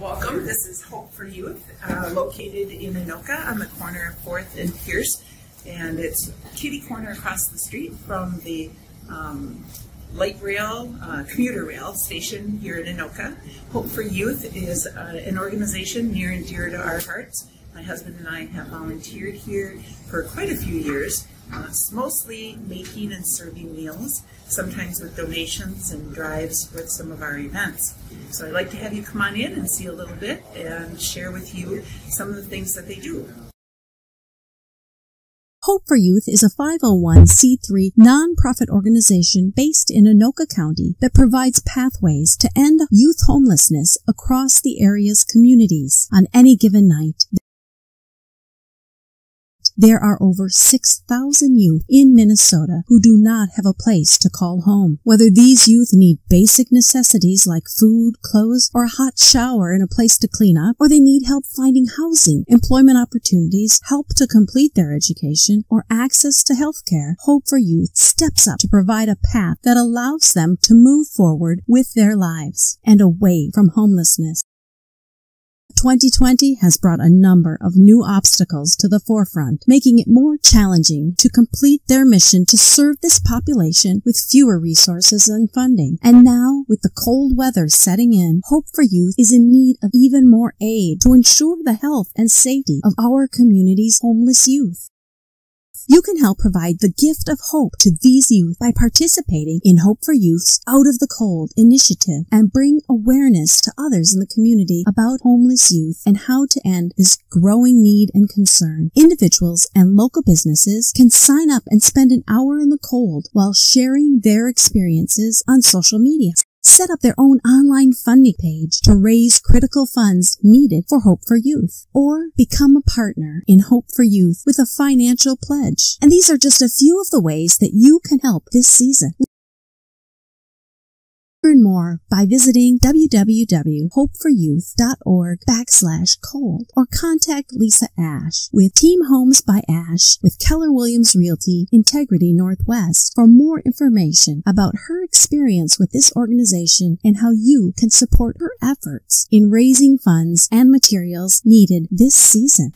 Welcome. This is Hope for Youth, located in Anoka on the corner of 4th and Pierce. And it's kitty corner across the street from the light rail, commuter rail station here in Anoka. Hope for Youth is an organization near and dear to our hearts. My husband and I have volunteered here for quite a few years, mostly making and serving meals, sometimes with donations and drives with some of our events. So I'd like to have you come on in and see a little bit and share with you some of the things that they do. Hope for Youth is a 501c3 nonprofit organization based in Anoka County that provides pathways to end youth homelessness across the area's communities. On any given night, there are over 6,000 youth in Minnesota who do not have a place to call home. Whether these youth need basic necessities like food, clothes, or a hot shower and a place to clean up, or they need help finding housing, employment opportunities, help to complete their education, or access to health care, Hope for Youth steps up to provide a path that allows them to move forward with their lives and away from homelessness. 2020 has brought a number of new obstacles to the forefront, making it more challenging to complete their mission to serve this population with fewer resources and funding. And now, with the cold weather setting in, Hope for Youth is in need of even more aid to ensure the health and safety of our community's homeless youth. You can help provide the gift of hope to these youth by participating in Hope for Youth's Out of the Cold initiative and bring awareness to others in the community about homeless youth and how to end this growing need and concern. Individuals and local businesses can sign up and spend an hour in the cold while sharing their experiences on social media. Set up their own online funding page to raise critical funds needed for Hope for Youth, or become a partner in Hope for Youth with a financial pledge. And these are just a few of the ways that you can help this season. Learn more by visiting www.hopeforyouth.org/cold or contact Lisa Ash with Team Homes by Ash with Keller Williams Realty Integrity Northwest for more information about her experience with this organization and how you can support her efforts in raising funds and materials needed this season.